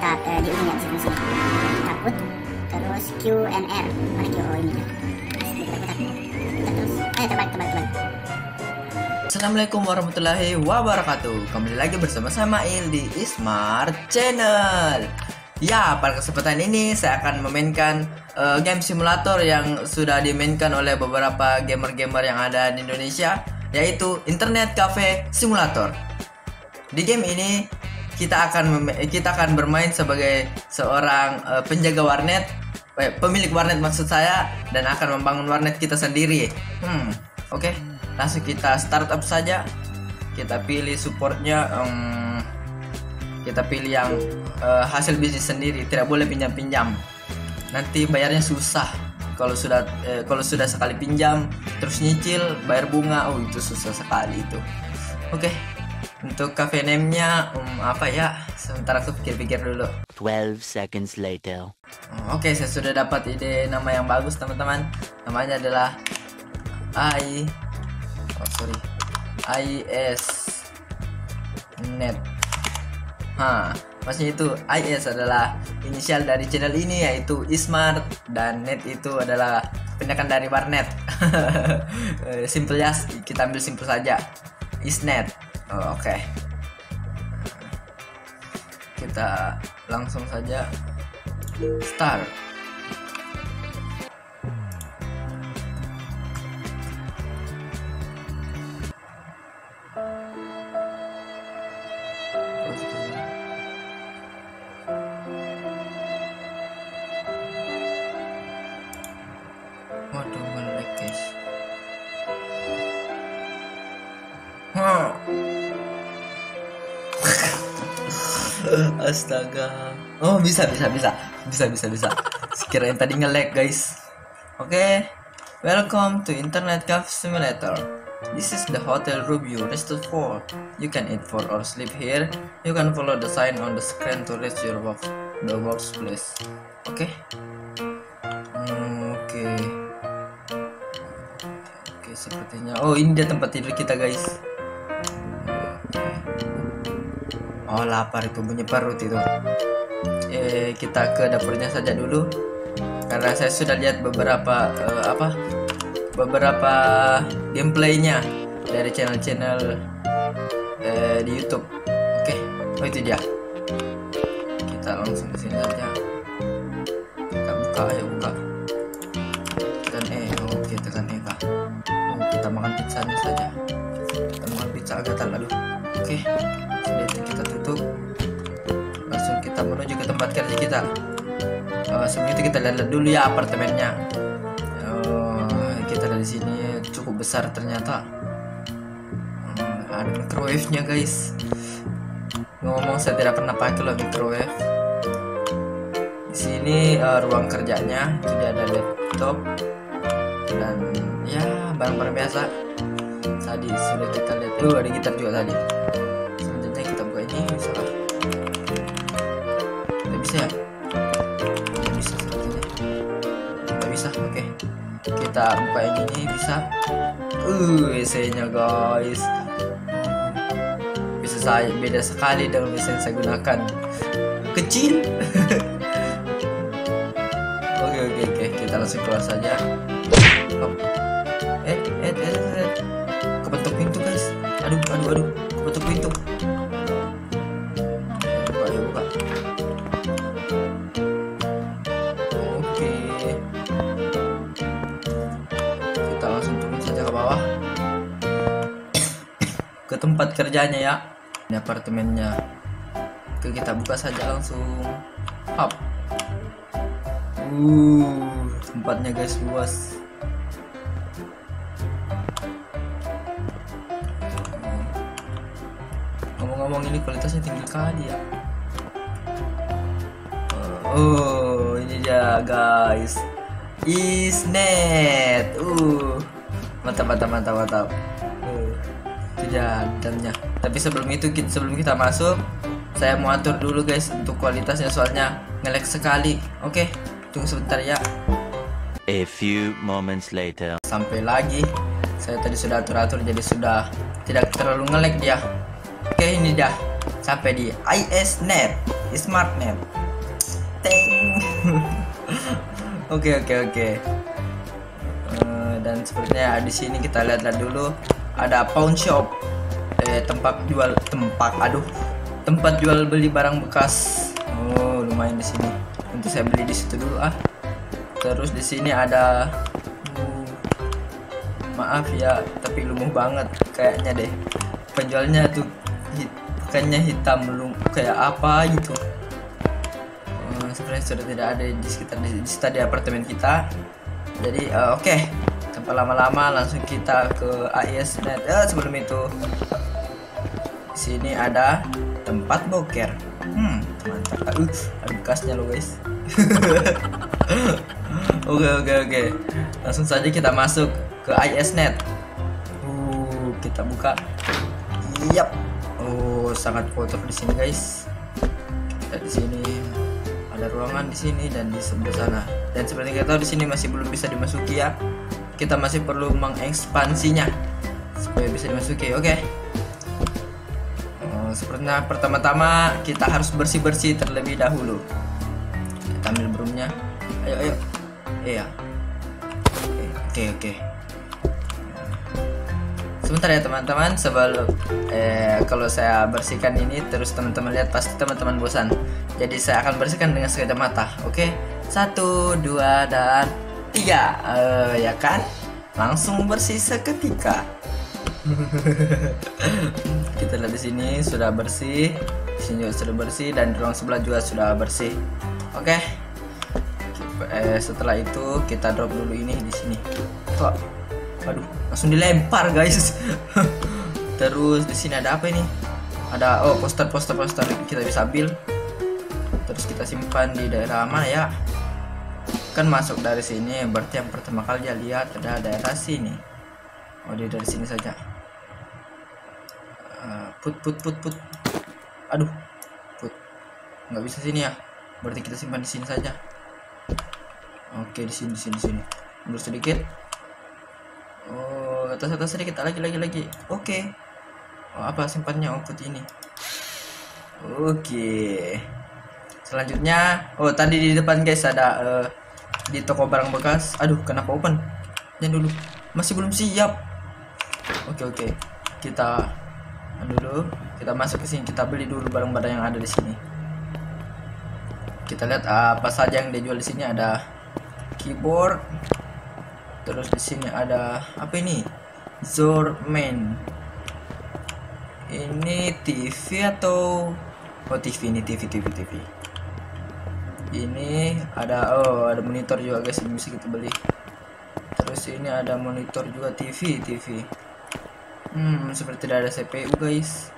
di ujungnya di sini takut, terus Q and R, mana Q, oh ini putar terus, terbalik. Assalamualaikum warahmatullahi wabarakatuh. Kembali lagi bersama sama Il di eSmart Channel. Ya, pada kesempatan ini saya akan memainkan game simulator yang sudah dimainkan oleh beberapa gamer-gamer yang ada di Indonesia, yaitu Internet Cafe Simulator. Di game ini kita akan bermain sebagai seorang penjaga warnet, pemilik warnet maksud saya, dan akan membangun warnet kita sendiri. Oke. Langsung kita start up saja. Kita pilih supportnya, kita pilih yang hasil bisnis sendiri, tidak boleh pinjam-pinjam. Nanti bayarnya susah. Kalau sudah sekali pinjam terus nyicil, bayar bunga, oh itu susah sekali itu. Oke. Untuk cafe name-nya apa ya? Sementara aku pikir-pikir dulu. 12 seconds later. Oke, saya sudah dapat ide nama yang bagus, teman-teman. Namanya adalah ISnet. Maksudnya itu IS adalah inisial dari channel ini, yaitu eSmart, dan net itu adalah pendekan dari warnet. Simple ya, kita ambil simple saja. eSnet. Oke. Kita langsung saja start. Waduh, menarik guys. Astaga. Oh, bisa. Sekiranya tadi nge-lag, guys. Oke. Welcome to Internet Cafe Simulator. This is the hotel room you reserved for. You can eat for or sleep here. You can follow the sign on the screen to reach your workplace. Oke. Oke, sepertinya. Oh, ini dia tempat tidur kita, guys. Oh, lapar itu, bunyi perut itu. Kita ke dapurnya saja dulu, karena saya sudah lihat beberapa beberapa gameplaynya dari channel-channel di YouTube. Oke, oh itu dia. Kita langsung ke sini aja. Kita buka, ayo buka. Tekan E, oke, tekan E pak. Oh, kita makan pizzanya saja. Kita makan pizza agak terlalu. Oke. Kita tutup, langsung kita menuju ke tempat kerja kita. Sebelum itu kita lihat dulu ya apartemennya. Kita dari sini cukup besar ternyata. Ada microwave nya guys. Ngomong saya tidak pernah pakai loh microwave. Di sini ruang kerjanya, jadi ada laptop dan ya barang-barang biasa. Tadi sudah kita lihat dulu, ada gitar juga tadi. Nggak bisa. Oke. Kita buka yang ini bisa. WC-nya guys. Bisa saya beda sekali dengan WC yang saya gunakan. Kecil. Oke. Kita langsung keluar saja. Hop. Kebentuk pintu guys. Aduh. Kebentuk pintu. Ke tempat kerjanya ya, ini apartemennya. Oke, kita buka saja langsung. Hop. Tempatnya guys luas. Ngomong-ngomong ini kualitasnya tinggi kali ya. Oh, ini dia guys. eSnet. Mantap. Ya, dalamnya. Tapi sebelum kita masuk, saya mau atur dulu guys untuk kualitasnya, soalnya nge-lag sekali. Oke, tunggu sebentar ya. A few moments later. Sampai lagi. Saya tadi sudah atur-atur jadi sudah tidak terlalu nge-lag dia. Oke, ini dah. sampai di ISnet, eSmart net. Oke. Dan sepertinya di sini kita lihat dulu ada pawn shop, tempat jual beli barang bekas. Oh, lumayan di sini. Untuk saya beli di situ dulu ah. Terus di sini ada maaf ya, tapi lumpuh banget kayaknya deh. Penjualnya tuh bukannya hitam, kayak apa gitu. Sebenarnya sudah tidak ada di sekitar di apartemen kita. Jadi oke, tanpa lama-lama langsung kita ke ISnet. Sebelum itu sini ada tempat boker. Mantap. Ada bekasnya loh guys. Oke. Langsung saja kita masuk ke ISnet. Kita buka. Yap. Oh, sangat kotor di sini guys. Kita di sini ada ruangan di sini dan di sebelah sana. Dan seperti kita tahu di sini masih belum bisa dimasuki ya. Kita masih perlu mengekspansinya supaya bisa dimasuki. Oke. Sepertinya pertama-tama kita harus bersih-bersih terlebih dahulu. Kita ambil broomnya. Ayo. Iya. Oke. Sebentar ya teman-teman, sebelum kalau saya bersihkan ini terus teman-teman lihat pasti teman-teman bosan. Jadi saya akan bersihkan dengan sekejap mata. Oke, 1, 2, dan 3. Ya kan? Langsung bersih seketika. Kita lihat di sini sudah bersih, di sini juga sudah bersih dan ruang sebelah juga sudah bersih. Oke. Setelah itu kita drop dulu ini di sini. Waduh, langsung dilempar guys. Terus di sini ada apa ini? Ada poster kita bisa ambil. Terus kita simpan di daerah mana ya? Kan masuk dari sini, berarti yang pertama kali dia lihat ada daerah sini. Oh, dia dari sini saja. Put. Aduh, put. Nggak bisa sini ya? Berarti kita simpan di sini saja. Oke, di sini. Mundur sedikit. Oh, atas sedikit, lagi. Oke. Oh, apa simpannya? Oh, putih ini. Oke. Selanjutnya, oh tadi di depan guys ada di toko barang bekas. Aduh, kenapa open? Jangan dulu. Masih belum siap. Oke. Kita masuk ke sini, kita beli dulu barang-barang yang ada di sini. Kita lihat apa saja yang dijual di sini. Ada keyboard. Terus di sini ada apa ini? Zorman. Ini TV atau TV ini TV. Ini ada ada monitor juga guys, ini bisa kita beli. Terus ini ada monitor juga TV. Seperti tidak ada CPU guys.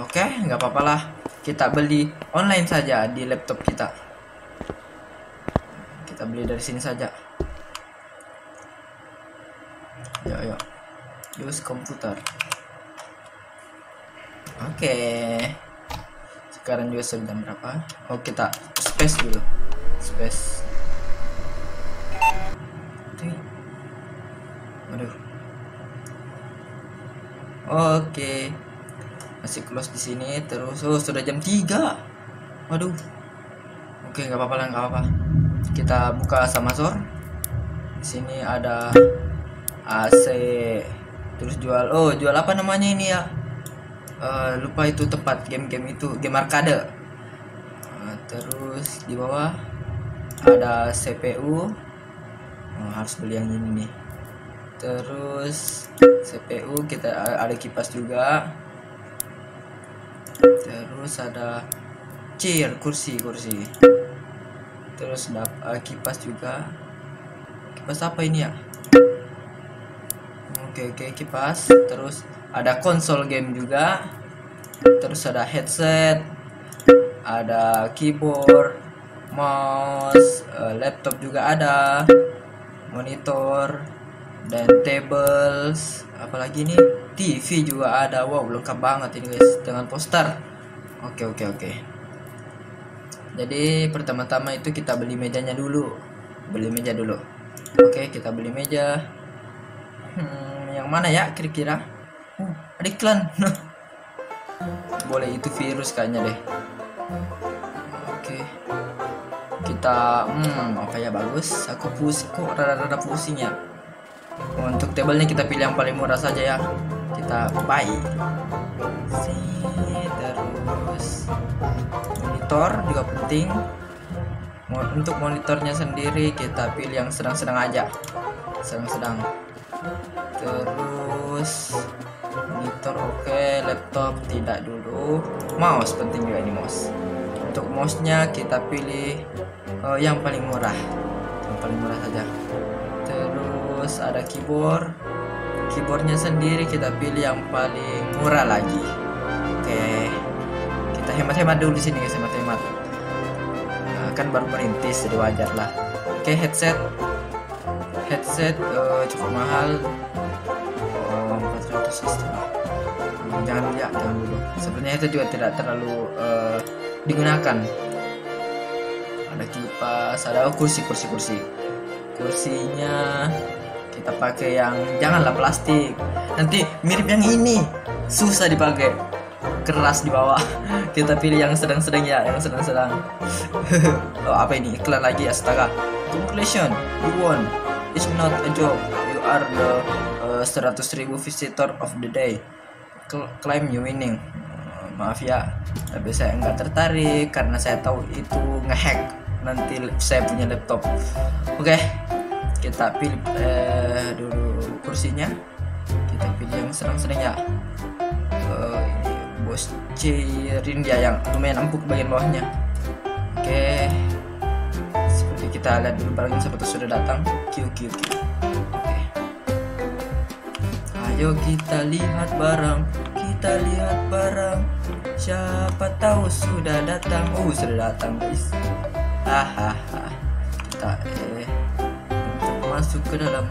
Oke, nggak apa-apalah. Kita beli online saja di laptop kita. Kita beli dari sini saja. Ayo. Use komputer. Oke. Sekarang juga sudah berapa? Oh, kita space dulu. Space. Aduh. Oke. Masih close di sini. Terus sudah jam 3. Waduh. Oke, nggak apa-apa. Kita buka Samazor. Di sini ada AC. Terus jual apa namanya ini ya? Lupa itu tempat game-game itu, game arcade. Terus di bawah ada CPU. Harus beli yang ini nih. Terus CPU kita ada kipas juga. Terus ada chair, kursi. Terus ada kipas juga. Kipas apa ini ya? Oke, kipas. Terus ada konsol game juga. Terus ada headset, ada keyboard, mouse, laptop juga ada, monitor, dan tables. Apalagi nih? TV juga ada. Wow, lengkap banget ini guys dengan poster. Oke. Jadi pertama-tama itu kita beli mejanya dulu. Oke, kita beli meja. Yang mana ya kira-kira? Ada iklan. boleh, itu virus kayaknya deh. Oke, kita apa ya, bagus. Aku pusing kok, rada-rada pusing ya. Untuk tablenya kita pilih yang paling murah saja ya. Kita buy. Terus monitor juga penting. Untuk monitornya sendiri kita pilih yang sedang-sedang aja. Sedang-sedang. Terus monitor oke, laptop tidak dulu. Mouse penting juga ini mouse. Untuk mouse-nya kita pilih yang paling murah. Yang paling murah saja. Terus ada keyboard. Keyboardnya sendiri kita pilih yang paling murah lagi. Oke. Kita hemat-hemat dulu di sini guys, hemat-hemat. Kan baru merintis jadi wajar lah. Oke, headset cukup mahal, 400 setengah. Jangan dulu, sebenarnya itu juga tidak terlalu digunakan. Ada kipas, ada kursinya kita pakai yang janganlah plastik, nanti mirip yang ini susah dipakai, keras di bawah. Kita pilih yang sedang-sedang ya, yang sedang-sedang. Oh, apa ini? Iklan lagi, astaga. Conclusion, you won. It's not a job. You are the 100.000 visitor of the day. Claim you winning. Maaf ya, tapi saya nggak tertarik karena saya tahu itu ngehack. Nanti saya punya laptop. Oke, kita pilih dulu kursinya. Kita pilih yang sedang-sedang ya. Bos cairin dia yang lumayan empuk bagian bawahnya. Oke, seperti kita lihat dulu barangnya seperti sudah datang. Q. Oke, ayo kita lihat barang, siapa tahu sudah datang. Oh, sudah datang guys, hahaha. Kita untuk masuk ke dalam.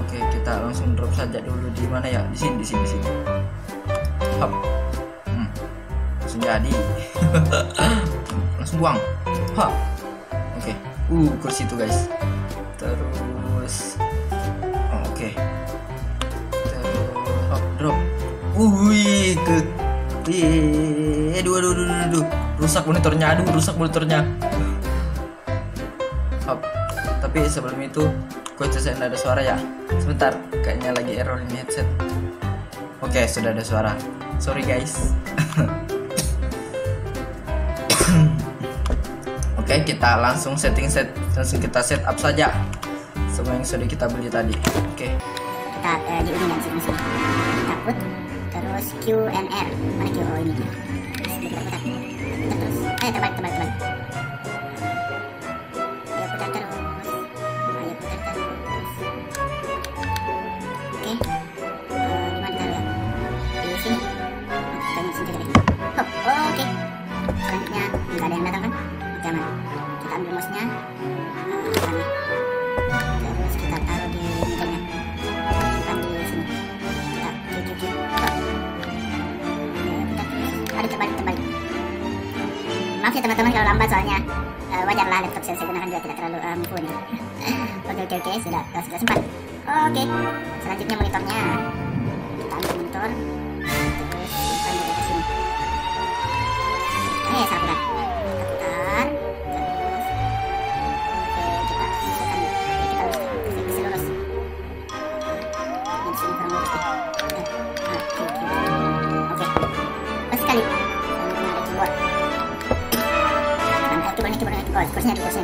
Oke, kita langsung drop saja dulu. Di mana ya? Di sini. Hop. Langsung jadi. Langsung buang. Hop. Oke. Kursi itu guys. Terus. Oke. Terus hop, drop. Wih, ke. Aduh. Rusak monitornya. Hop. Tapi sebelum itu, gue cek ada suara ya. Sebentar, kayaknya lagi error ini headset. Oke, sudah ada suara. Sorry guys. Oke, kita langsung set up saja semua yang sudah kita beli tadi. Oke. Tab di ujung dan sini. Takut. Terus Q and R. Mana Q? Oh, ini dia. Terus. Teman-teman. Ya, putar terus. Oke. Maaf ya teman-teman kalau lambat, soalnya wajar lah, laptop saya gunakan juga tidak terlalu mumpuni. Oke, sudah sempat. Oke, selanjutnya monitornya. Kita ambil monitor. Terus kita ambil ke sini. Salah putar. Kursinya.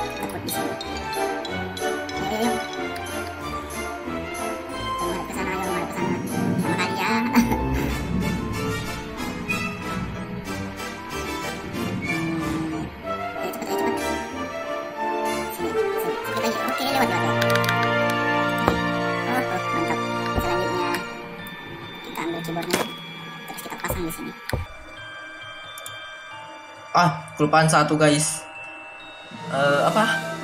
Takut di sini. Ayo. Ayo, kesana. Sama kali ya. Ayo, cepet. Sini. Kita lagi. Oke, lewat. Oh, mantap. Selanjutnya kita ambil keyboardnya. Terus kita pasang di sini. Kelupaan satu guys,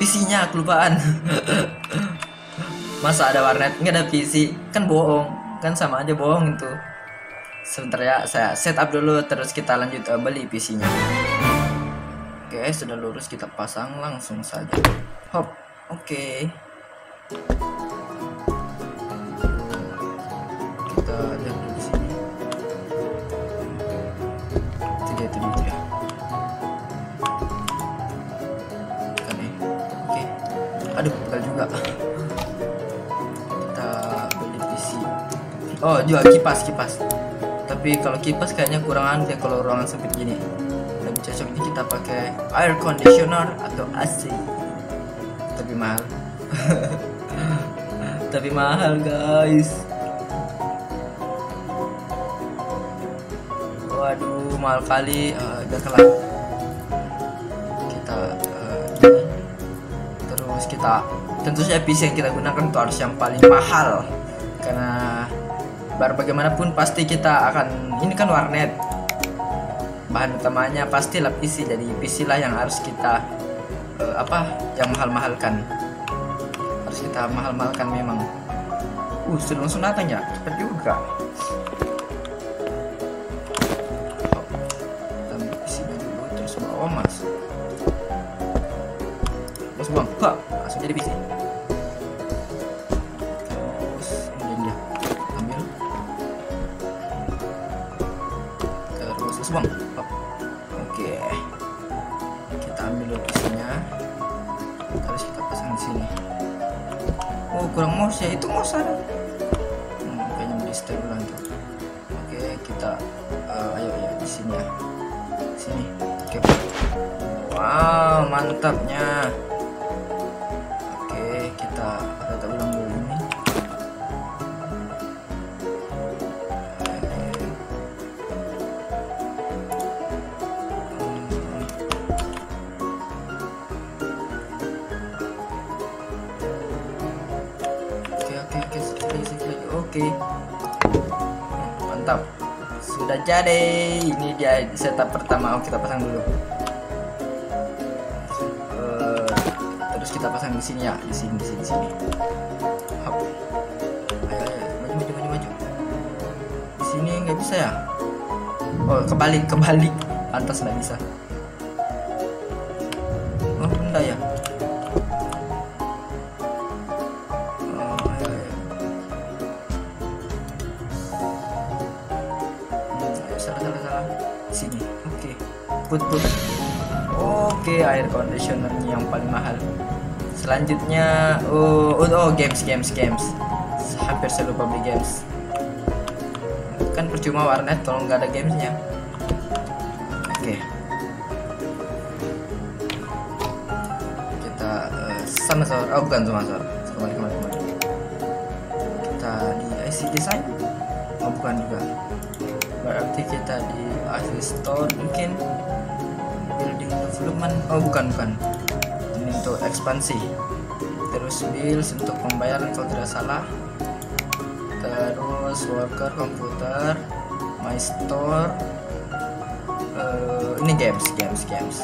PC-nya kelupaan. Masa ada warnet nggak ada PC, kan bohong, kan sama aja bohong itu. Sebentar ya, saya setup dulu terus kita lanjut beli PC-nya. Oke, sudah lurus, kita pasang langsung saja. Hop. Oke. Kita lihat di sini. Oh, jual kipas. Tapi kalau kipas kayaknya kurangan deh kalau ruangan sempit gini. Lebih cocok ini kita pakai air conditioner atau AC. Tapi mahal. Tapi mahal, guys. Waduh, mahal kali. Udah kelar. Kita gini. Terus kita tentu saja PC yang kita gunakan itu harus yang paling mahal, karena biar bagaimanapun pasti kita akan, ini kan warnet, bahan utamanya pastilah PC. Jadi PC lah yang harus kita yang mahal-mahalkan, harus kita mahal-mahalkan memang. Sudah langsung datang ya, cepet juga. Kita PC-nya dulu, terus bawa mas buang, langsung jadi PC. Oke, kita ambil lokasinya, terus kita pasang di sini. Kurang mouse ya, itu mouse ada. Kayaknya beli setel ulang tuh. Oke, kita ayo ya di sini ya. Sini. Oke. Wow, mantapnya. Oke, kita tata ulang dulu ini. Mantap, sudah jadi. Ini dia setup pertama. Kita pasang dulu, terus kita pasang di sini ya, di sini. Hop. Ayo, maju. Di sini nggak bisa ya? Kebalik. Pantas nggak bisa. Enggak ya. Salah. Sini. Oke. Put. Oke, air conditionernya yang paling mahal. Selanjutnya games. Hampir saya lupa beli games. Kan percuma warnet kalau nggak ada gamesnya. Oke. Kita bukan sama. Kembali. Kita di IC Design. Bukan juga. Berarti kita di ISnet mungkin, building development. Bukan, ini untuk ekspansi. Terus bills untuk pembayaran kalau tidak salah. Terus worker, komputer, my store. Ini games.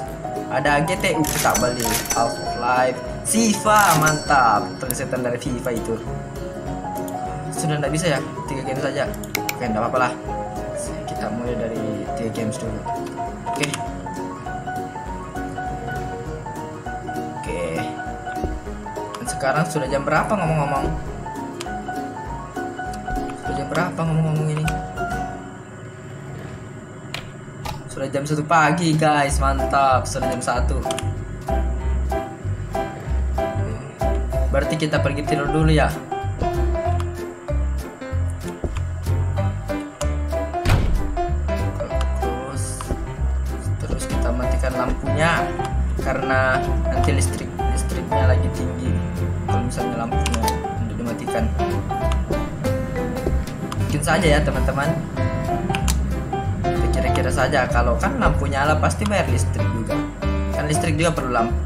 Ada GTU kita beli, Half Life, FIFA. Mantap, tersetan dari FIFA itu. Sudah tidak bisa ya, 3 game saja. Oke, tidak apa-apa lah, kita mulai dari 3 games dulu. Oke. Dan sekarang sudah jam berapa ngomong-ngomong? Ini sudah jam 1 pagi guys. Mantap, sudah jam 1. Berarti kita pergi tidur dulu ya. Lampunya, karena nanti listriknya lagi tinggi kalau misalnya lampunya untuk dimatikan. Mungkin saja ya teman-teman, kira-kira saja. Kalau kan lampu nyala pasti bayar listrik juga kan, listrik juga perlu lampu,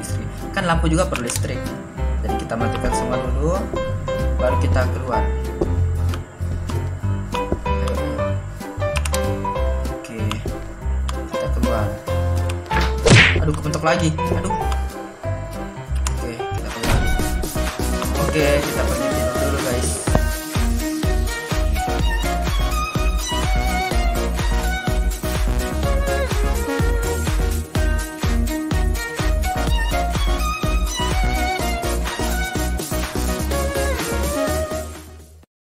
listrik kan, lampu juga perlu listrik. Jadi kita matikan semua dulu baru kita keluar. Aduh, kebentuk lagi. Aduh. Oke, kita keluar. Oke.